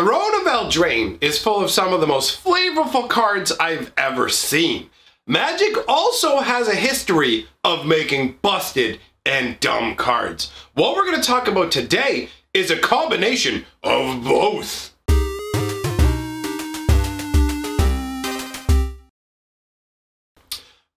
Throne of Eldraine is full of some of the most flavorful cards I've ever seen. Magic also has a history of making busted and dumb cards. What we're going to talk about today is a combination of both.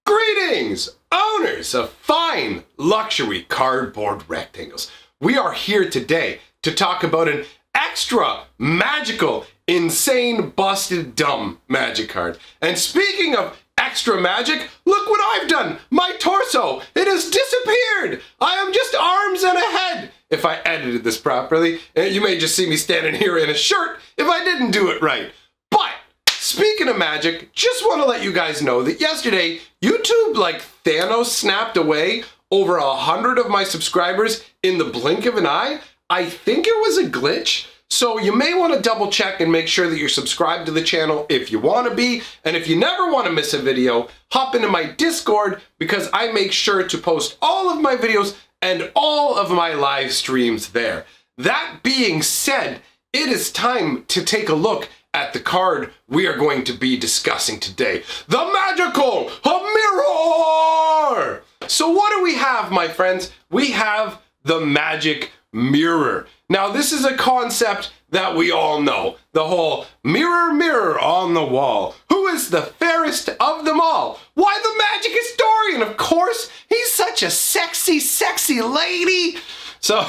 Greetings, owners of fine luxury cardboard rectangles. We are here today to talk about an extra magical, insane, busted, dumb magic card. And speaking of extra magic, look what I've done. My torso, it has disappeared. I am just arms and a head. If I edited this properly, you may just see me standing here in a shirt if I didn't do it right. But speaking of magic, just want to let you guys know that yesterday, YouTube, like Thanos, snapped away over 100 of my subscribers in the blink of an eye. I think it was a glitch, so you may want to double check and make sure that you're subscribed to the channel if you want to be. And if you never want to miss a video, hop into my Discord, because I make sure to post all of my videos and all of my live streams there. That being said, it is time to take a look at the card we are going to be discussing today. The Magical Mirror! So what do we have, my friends? We have the Magic Mirror. Now, this is a concept that we all know. The whole mirror, mirror on the wall. Who is the fairest of them all? Why, the magic historian, of course. He's such a sexy, sexy lady. So,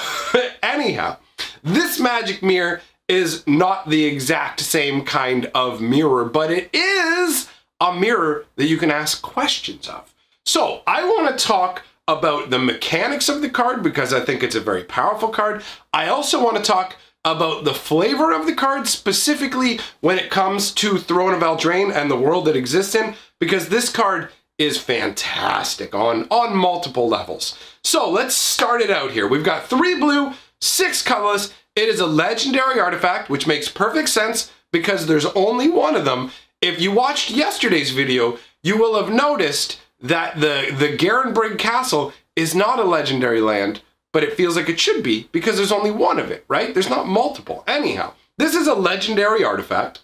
anyhow, this magic mirror is not the exact same kind of mirror, but it is a mirror that you can ask questions of. So, I want to talk about the mechanics of the card, because I think it's a very powerful card. I also want to talk about the flavor of the card, specifically when it comes to Throne of Eldraine and the world that exists in, because this card is fantastic on multiple levels. So let's start it out here. We've got 3 blue, 6 colorless. It is a legendary artifact, which makes perfect sense because there's only one of them. If you watched yesterday's video, you will have noticed that the Garenbrig Castle is not a legendary land, but it feels like it should be because there's only one of it, right? There's not multiple. Anyhow, this is a legendary artifact.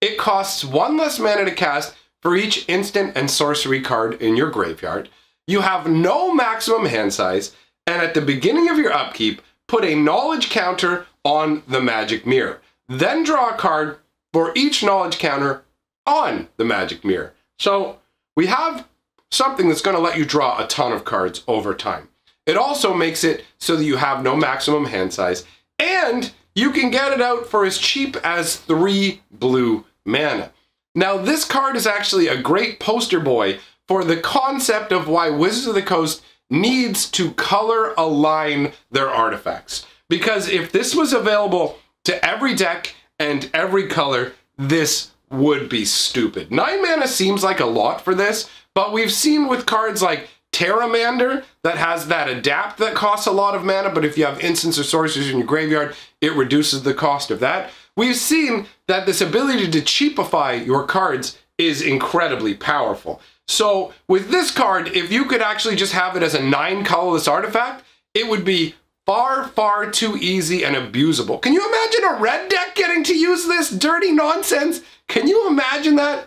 It costs 1 less mana to cast for each instant and sorcery card in your graveyard. You have no maximum hand size, and at the beginning of your upkeep, put a knowledge counter on the magic mirror. Then draw a card for each knowledge counter on the magic mirror. So we have something that's going to let you draw a ton of cards over time. It also makes it so that you have no maximum hand size, and you can get it out for as cheap as 3 blue mana. Now, this card is actually a great poster boy for the concept of why Wizards of the Coast needs to color align their artifacts. Because if this was available to every deck and every color, this would be stupid. 9 mana seems like a lot for this, but we've seen with cards like Terramander that has that adapt that costs a lot of mana, but if you have instants or sorceries in your graveyard, it reduces the cost of that. We've seen that this ability to cheapify your cards is incredibly powerful. So with this card, if you could actually just have it as a 9 colorless artifact, it would be far, far too easy and abusable. Can you imagine a red deck getting to use this dirty nonsense? Can you imagine that?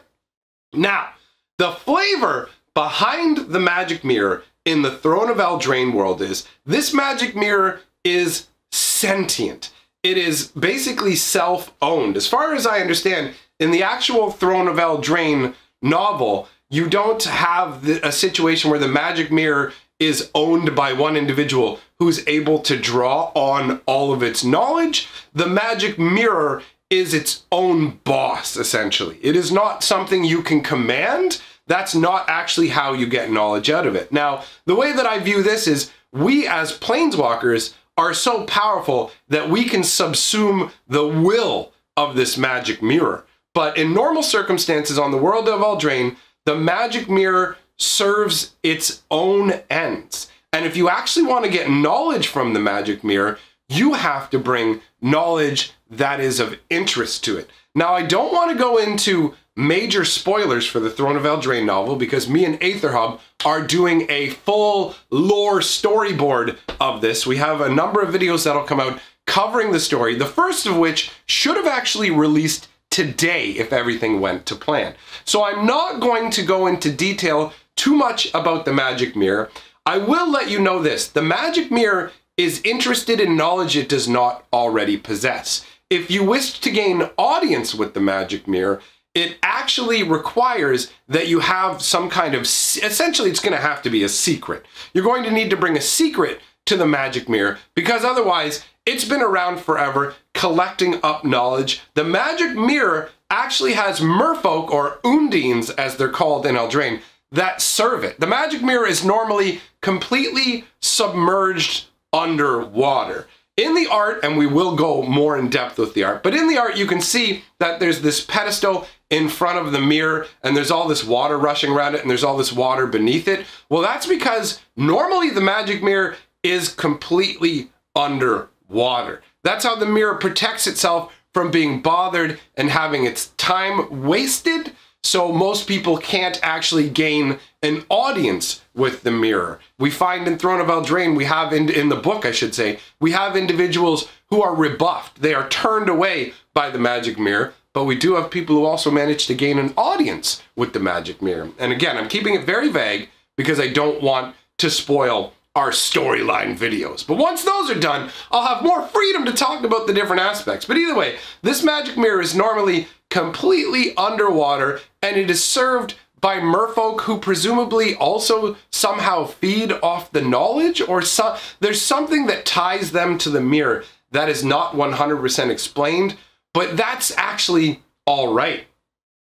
Now, the flavor behind the magic mirror in the Throne of Eldraine world is this magic mirror is sentient. It is basically self-owned. As far as I understand, in the actual Throne of Eldraine novel, you don't have a situation where the magic mirror is owned by one individual who's able to draw on all of its knowledge. The magic mirror is its own boss, essentially. It is not something you can command. That's not actually how you get knowledge out of it. Now, the way that I view this is we as planeswalkers are so powerful that we can subsume the will of this magic mirror. But in normal circumstances on the world of Eldraine, the magic mirror serves its own ends. And if you actually want to get knowledge from the magic mirror, you have to bring knowledge that is of interest to it. Now, I don't want to go into major spoilers for the Throne of Eldraine novel because me and AetherHub are doing a full lore storyboard of this. We have a number of videos that'll come out covering the story, the first of which should have actually released today if everything went to plan. So I'm not going to go into detail too much about the Magic Mirror. I will let you know this, the Magic Mirror is interested in knowledge it does not already possess. If you wish to gain audience with the Magic Mirror, it actually requires that you have some kind of, essentially it's going to have to be a secret. You're going to need to bring a secret to the Magic Mirror, because otherwise it's been around forever collecting up knowledge. The Magic Mirror actually has merfolk, or undines as they're called in Eldraine, that serve it. The Magic Mirror is normally completely submerged underwater. In the art, and we will go more in depth with the art, but in the art you can see that there's this pedestal in front of the mirror and there's all this water rushing around it and there's all this water beneath it. Well, that's because normally the Magic Mirror is completely underwater. That's how the mirror protects itself from being bothered and having its time wasted, so most people can't actually gain an audience with the mirror. We find in Throne of Eldraine, we have in the book, I should say, we have individuals who are rebuffed. They are turned away by the Magic Mirror, but we do have people who also manage to gain an audience with the Magic Mirror. And again, I'm keeping it very vague because I don't want to spoil our storyline videos. But once those are done, I'll have more freedom to talk about the different aspects. But either way, this Magic Mirror is normally completely underwater, and it is served by merfolk who presumably also somehow feed off the knowledge, or there's something that ties them to the mirror that is not 100% explained, but that's actually all right.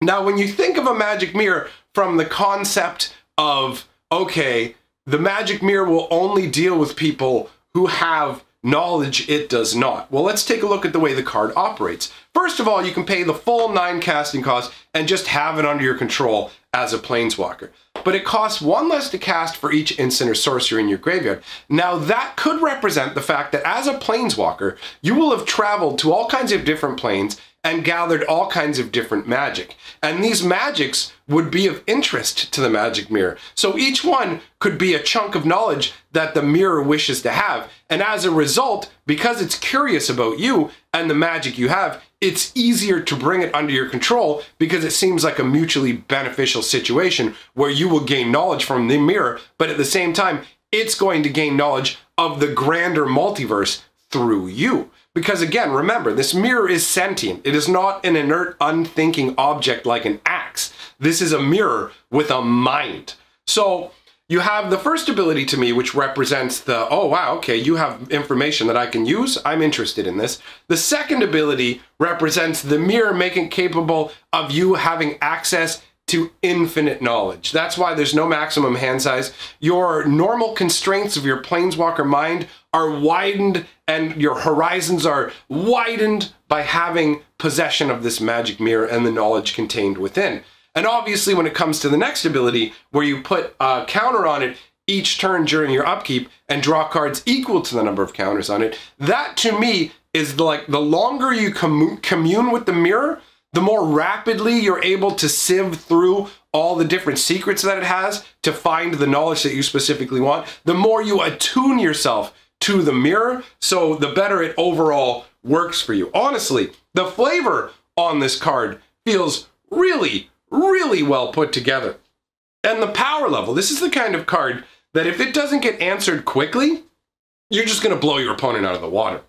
Now, when you think of a Magic Mirror from the concept of, okay, the Magic Mirror will only deal with people who have knowledge it does not. Well, let's take a look at the way the card operates. First of all, you can pay the full 9 casting cost and just have it under your control as a planeswalker. But it costs 1 less to cast for each instant or sorcery in your graveyard. Now, that could represent the fact that as a planeswalker, you will have traveled to all kinds of different planes and gathered all kinds of different magic. And these magics would be of interest to the Magic Mirror. So each one could be a chunk of knowledge that the mirror wishes to have. And as a result, because it's curious about you and the magic you have, it's easier to bring it under your control because it seems like a mutually beneficial situation where you will gain knowledge from the mirror, but at the same time, it's going to gain knowledge of the grander multiverse through you. Because again, remember, this mirror is sentient. It is not an inert, unthinking object like an axe. This is a mirror with a mind. So you have the first ability to me, which represents the, oh wow, okay, you have information that I can use. I'm interested in this. The second ability represents the mirror making capable of you having access to infinite knowledge. That's why there's no maximum hand size. Your normal constraints of your planeswalker mind are widened and your horizons are widened by having possession of this Magic Mirror and the knowledge contained within. And obviously when it comes to the next ability, where you put a counter on it each turn during your upkeep and draw cards equal to the number of counters on it, that to me is like the longer you commune with the mirror, the more rapidly you're able to sieve through all the different secrets that it has to find the knowledge that you specifically want, the more you attune yourself to the mirror, so the better it overall works for you. Honestly, the flavor on this card feels really, really well put together. And the power level, this is the kind of card that if it doesn't get answered quickly, you're just going to blow your opponent out of the water.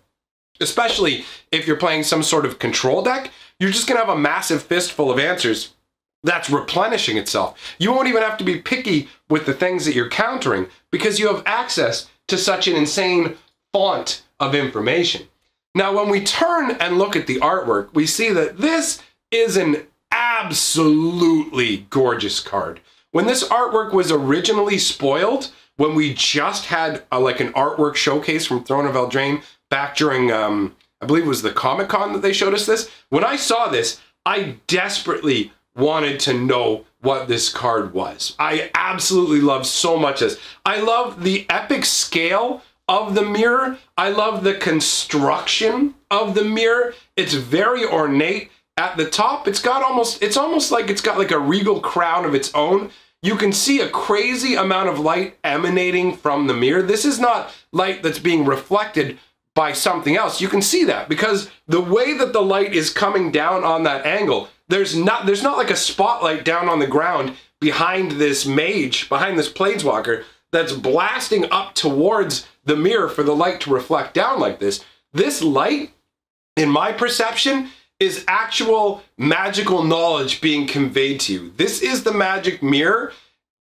Especially if you're playing some sort of control deck, you're just going to have a massive fistful of answers that's replenishing itself. You won't even have to be picky with the things that you're countering because you have access to such an insane font of information. Now, when we turn and look at the artwork, we see that this is an absolutely gorgeous card. When this artwork was originally spoiled, when we just had like an artwork showcase from Throne of Eldraine, back during, I believe it was the Comic-Con that they showed us this. When I saw this, I desperately wanted to know what this card was. I absolutely love so much this. I love the epic scale of the mirror. I love the construction of the mirror. It's very ornate. At the top, it's got almost, it's almost like it's got like a regal crown of its own. You can see a crazy amount of light emanating from the mirror. This is not light that's being reflected by something else, you can see that, because the way that the light is coming down on that angle, there's not like a spotlight down on the ground behind this mage, behind this planeswalker, that's blasting up towards the mirror for the light to reflect down like this. This light, in my perception, is actual magical knowledge being conveyed to you. This is the magic mirror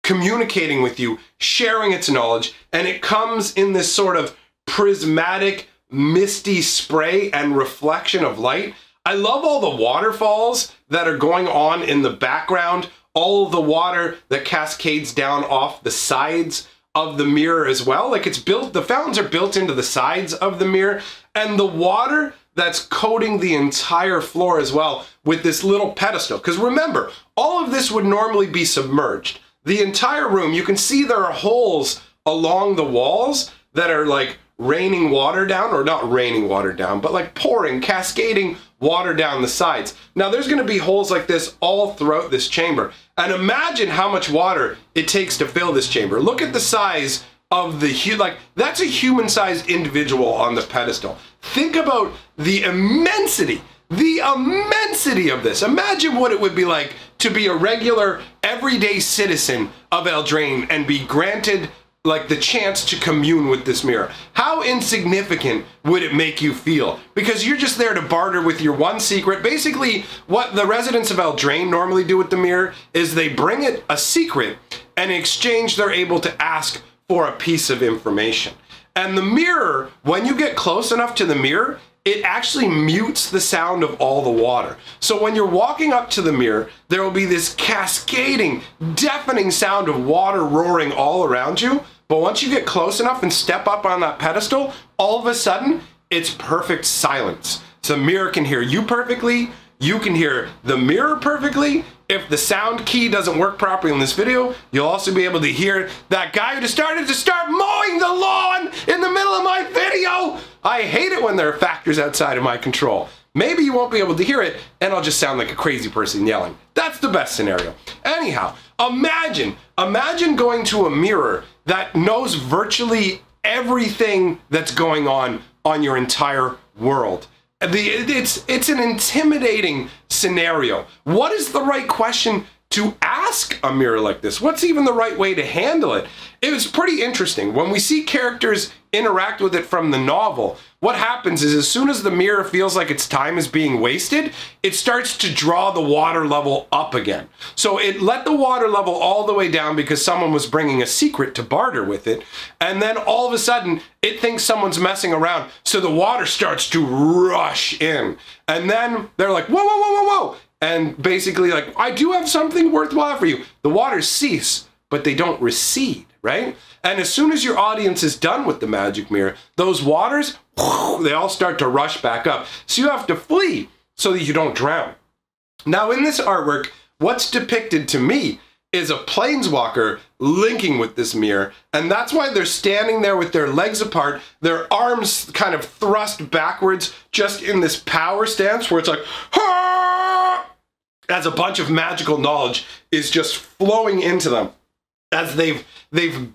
communicating with you, sharing its knowledge, and it comes in this sort of prismatic, misty spray and reflection of light. I love all the waterfalls that are going on in the background, all the water that cascades down off the sides of the mirror as well. Like, it's built, the fountains are built into the sides of the mirror, and the water that's coating the entire floor as well with this little pedestal. Because remember, all of this would normally be submerged. The entire room, you can see there are holes along the walls that are like raining water down, or not raining water down, but like pouring, cascading water down the sides. Now there's gonna be holes like this all throughout this chamber. And imagine how much water it takes to fill this chamber. Look at the size of the that's a human-sized individual on the pedestal. Think about the immensity of this. Imagine what it would be like to be a regular, everyday citizen of Eldraine and be granted like the chance to commune with this mirror. How insignificant would it make you feel? Because you're just there to barter with your one secret. Basically, what the residents of Eldraine normally do with the mirror is they bring it a secret, and in exchange they're able to ask for a piece of information. And the mirror, when you get close enough to the mirror, it actually mutes the sound of all the water. So when you're walking up to the mirror, there will be this cascading, deafening sound of water roaring all around you. But once you get close enough and step up on that pedestal, all of a sudden, it's perfect silence. So the mirror can hear you perfectly, you can hear the mirror perfectly. If the sound key doesn't work properly in this video, you'll also be able to hear that guy who decided to start mowing the lawn in the middle of my video. I hate it when there are factors outside of my control. Maybe you won't be able to hear it, and I'll just sound like a crazy person yelling. That's the best scenario. Anyhow, imagine going to a mirror that knows virtually everything that's going on your entire world. It's an intimidating scenario. What is the right question to ask a mirror like this? What's even the right way to handle it? It was pretty interesting. When we see characters interact with it from the novel, what happens is as soon as the mirror feels like its time is being wasted, it starts to draw the water level up again. So it let the water level all the way down because someone was bringing a secret to barter with it, and then all of a sudden it thinks someone's messing around, so the water starts to rush in. And then they're like, whoa, whoa, whoa, whoa, whoa. And basically like, I do have something worthwhile for you. The waters cease, but they don't recede, right? And as soon as your audience is done with the magic mirror, those waters, they all start to rush back up. So you have to flee so that you don't drown. Now in this artwork, what's depicted to me is a planeswalker linking with this mirror, and that's why they're standing there with their legs apart, their arms kind of thrust backwards, just in this power stance where it's like, as a bunch of magical knowledge is just flowing into them as they've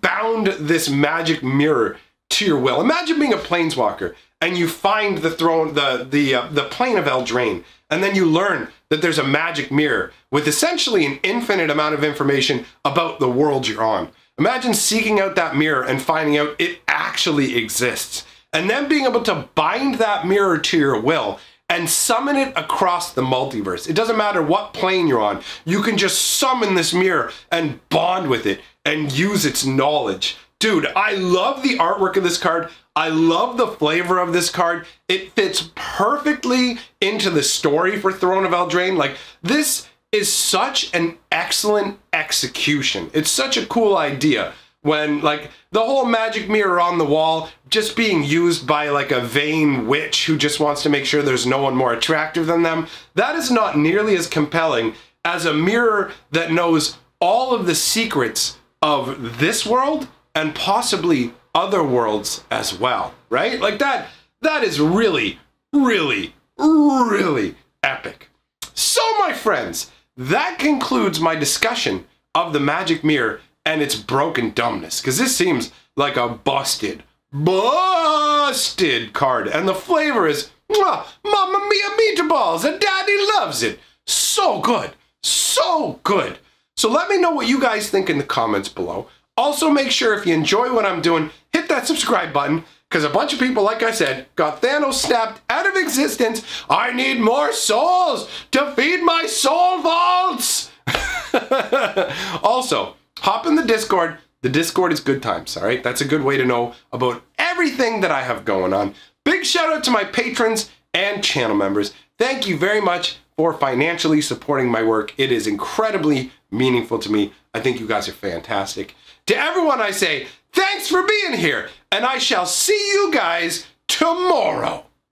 bound this magic mirror to your will. Imagine being a planeswalker and you find the throne, the plane of Eldraine, and then you learn that there's a magic mirror with essentially an infinite amount of information about the world you're on. Imagine seeking out that mirror and finding out it actually exists, and then being able to bind that mirror to your will and summon it across the multiverse. It doesn't matter what plane you're on, you can just summon this mirror and bond with it and use its knowledge. Dude, I love the artwork of this card. I love the flavor of this card. It fits perfectly into the story for Throne of Eldraine. Like, this is such an excellent execution. It's such a cool idea. When, like, the whole magic mirror on the wall just being used by, like, a vain witch who just wants to make sure there's no one more attractive than them, that is not nearly as compelling as a mirror that knows all of the secrets of this world and possibly other worlds as well, right? Like, that is really, really, really epic. So, my friends, that concludes my discussion of the magic mirror and its broken dumbness, because this seems like a busted, busted card, and the flavor is Mamma Mia meatballs, and Daddy loves it. So good, so good. So let me know what you guys think in the comments below. Also, make sure if you enjoy what I'm doing, hit that subscribe button, because a bunch of people, like I said, got Thanos snapped out of existence. I need more souls to feed my soul vaults. Also, hop in the Discord. The Discord is good times, all right? That's a good way to know about everything that I have going on. Big shout out to my patrons and channel members. Thank you very much for financially supporting my work. It is incredibly meaningful to me. I think you guys are fantastic. To everyone I say, thanks for being here, and I shall see you guys tomorrow.